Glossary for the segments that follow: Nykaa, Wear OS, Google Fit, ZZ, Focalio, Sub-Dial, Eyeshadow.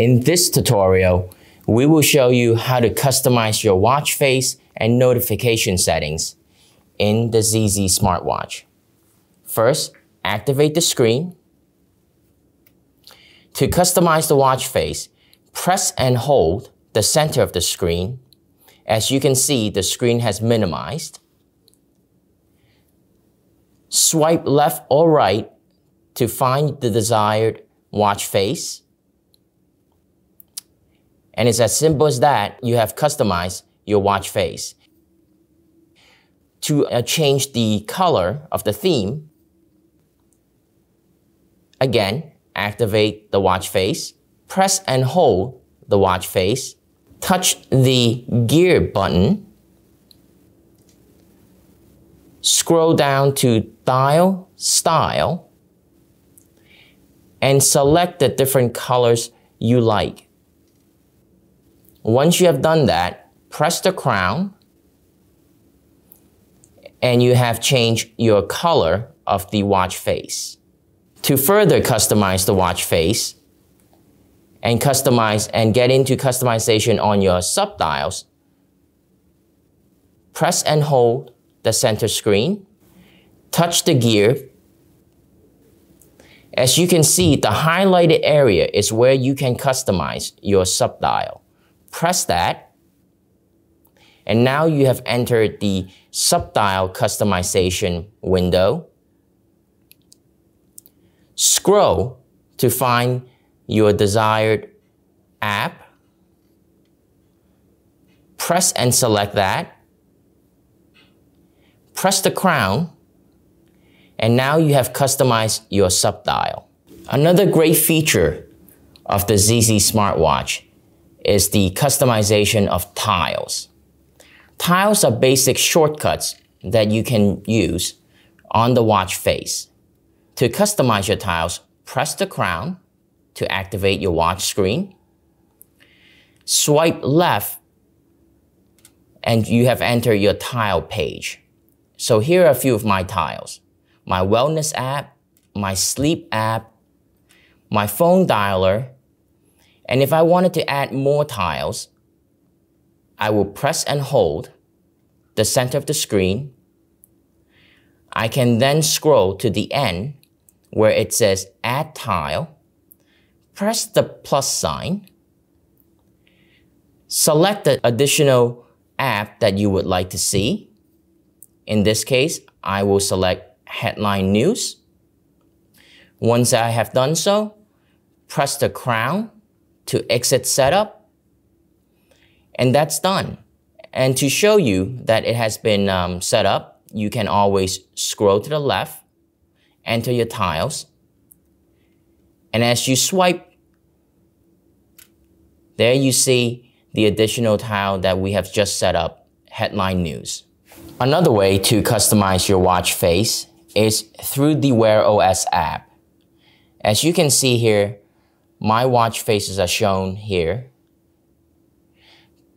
In this tutorial, we will show you how to customize your watch face and notification settings in the ZZ smartwatch. First, activate the screen. To customize the watch face, press and hold the center of the screen. As you can see, the screen has minimized. Swipe left or right to find the desired watch face. And it's as simple as that. You have customized your watch face. To change the color of the theme, again, activate the watch face, press and hold the watch face, touch the gear button, scroll down to dial style, and select the different colors you like. Once you have done that, press the crown and you have changed your color of the watch face. To further customize the watch face and get into customization on your subdials, press and hold the center screen, touch the gear. As you can see, the highlighted area is where you can customize your subdial. Press that, and now you have entered the subdial customization window. Scroll to find your desired app. Press and select that. Press the crown, and now you have customized your subdial. Another great feature of the ZZ smartwatch is the customization of tiles. Tiles are basic shortcuts that you can use on the watch face. To customize your tiles, press the crown to activate your watch screen. Swipe left and you have entered your tile page. So here are a few of my tiles. My wellness app, my sleep app, my phone dialer, and if I wanted to add more tiles, I will press and hold the center of the screen. I can then scroll to the end where it says add tile, press the plus sign, select the additional app that you would like to see. In this case, I will select headline news. Once I have done so, press the crown to exit setup, and that's done. And to show you that it has been set up, you can always scroll to the left, enter your tiles, and as you swipe, there you see the additional tile that we have just set up, headline news. Another way to customize your watch face is through the Wear OS app. As you can see here, my watch faces are shown here.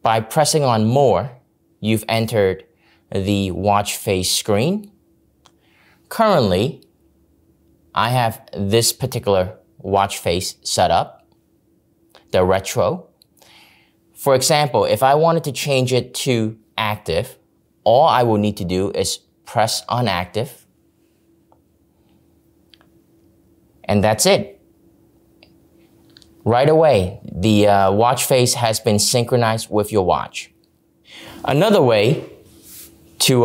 By pressing on more, you've entered the watch face screen. Currently, I have this particular watch face set up, the retro. For example, if I wanted to change it to active, all I will need to do is press on active, and that's it. Right away, the watch face has been synchronized with your watch. Another way to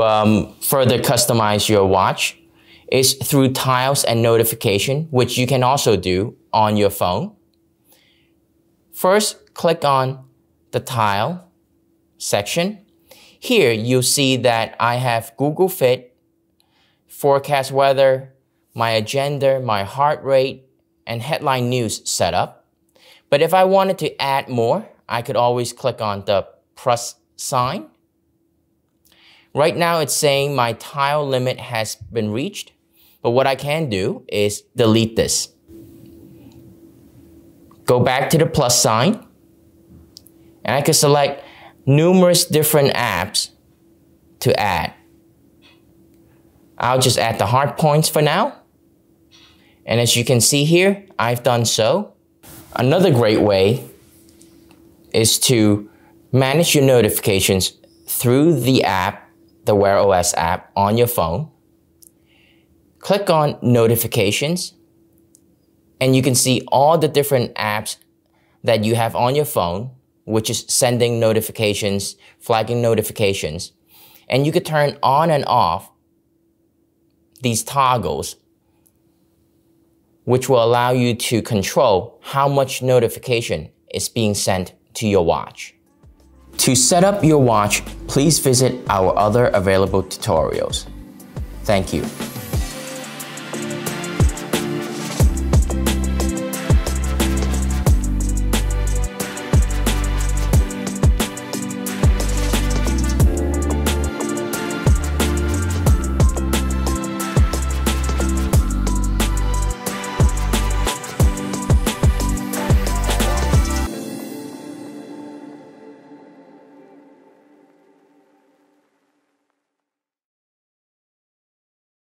further customize your watch is through tiles and notification, which you can also do on your phone. First, click on the tile section. Here, you'll see that I have Google Fit, forecast weather, my agenda, my heart rate, and headline news set up. But if I wanted to add more, I could always click on the plus sign. Right now it's saying my tile limit has been reached, but what I can do is delete this. Go back to the plus sign, And I could select numerous different apps to add. I'll just add the hard points for now. And as you can see here, I've done so. Another great way is to manage your notifications through the app, the Wear OS app on your phone. Click on notifications and you can see all the different apps that you have on your phone, which is sending notifications, flagging notifications. And you could turn on and off these toggles, which will allow you to control how much notification is being sent to your watch. To set up your watch, please visit our other available tutorials. Thank you.